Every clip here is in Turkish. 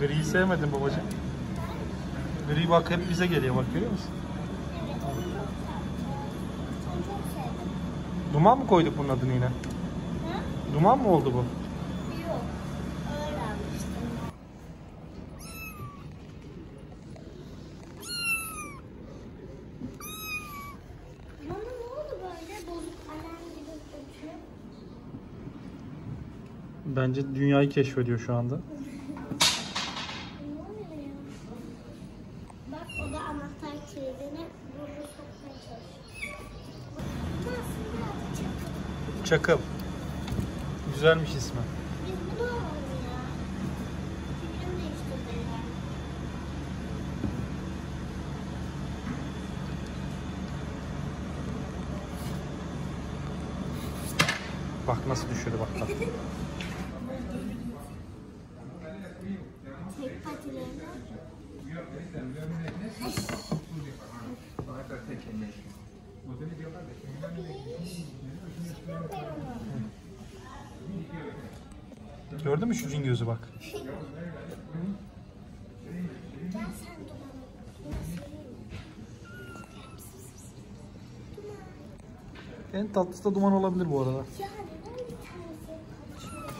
Griyi sevmedin babacığım. Gri bak hep bize geliyor, bak görüyor musun? Duman mı koyduk bunun adını yine? Hı? Duman mı oldu bu? Yok. Duman'a ne oldu böyle? Bozuk alarm gibi ötüyor. Bence dünyayı keşfediyor şu anda. Bak o da anahtar kilidini burada sokmaya çalışıyor. Çakıl. Güzelmiş ismi. Biz bu da olmalı ya. Fikrim değiştirdi ya. Bak nasıl düşürdü bak bak. Tek patileri. Gördün mü şu cin gözü bak. En tatlısı da Duman olabilir bu arada. Ya neden bir tanesi kaçıyor ya?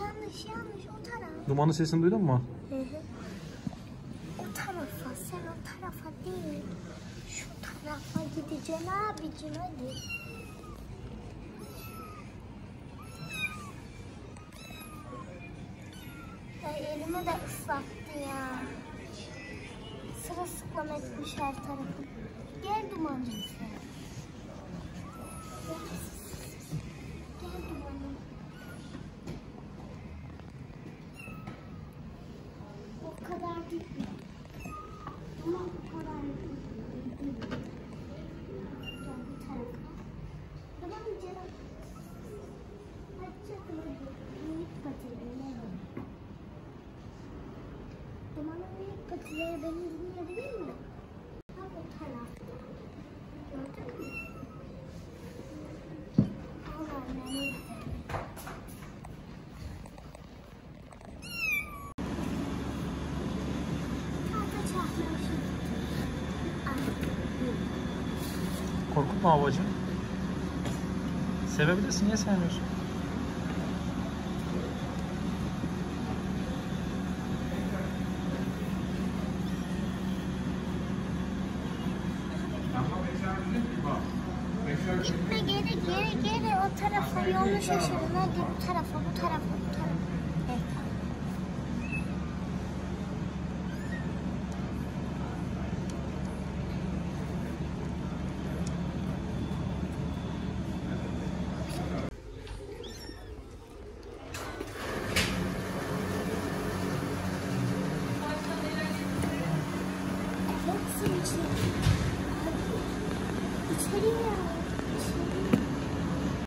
Yanlış yanlış o taraf. Duman'ın sesini duydun mu? Hı hı. O tarafa, sen o tarafa değil. Şu tarafa gideceksin abicim, hadi. Ay elimi de ıslattı ya. Sırılsıklam etmiş her tarafı. Gel Duman'cım sen. Gel Duman'ım. O kadar değil mi? Ama o kadar değil mi? Patileri beni dinleyebilir mi? Bak o tarafta. Gördün mü? Allah beni. Tahta çarpmışım. Korkutma babacığım. Sevebilirsin, niye sevmiyorsun? Gitme geri geri geri, o tarafa yolunu şaşırın, hadi bu tarafa bu tarafa bu tarafa. Evet. Hepsi içeri. İçeri ya.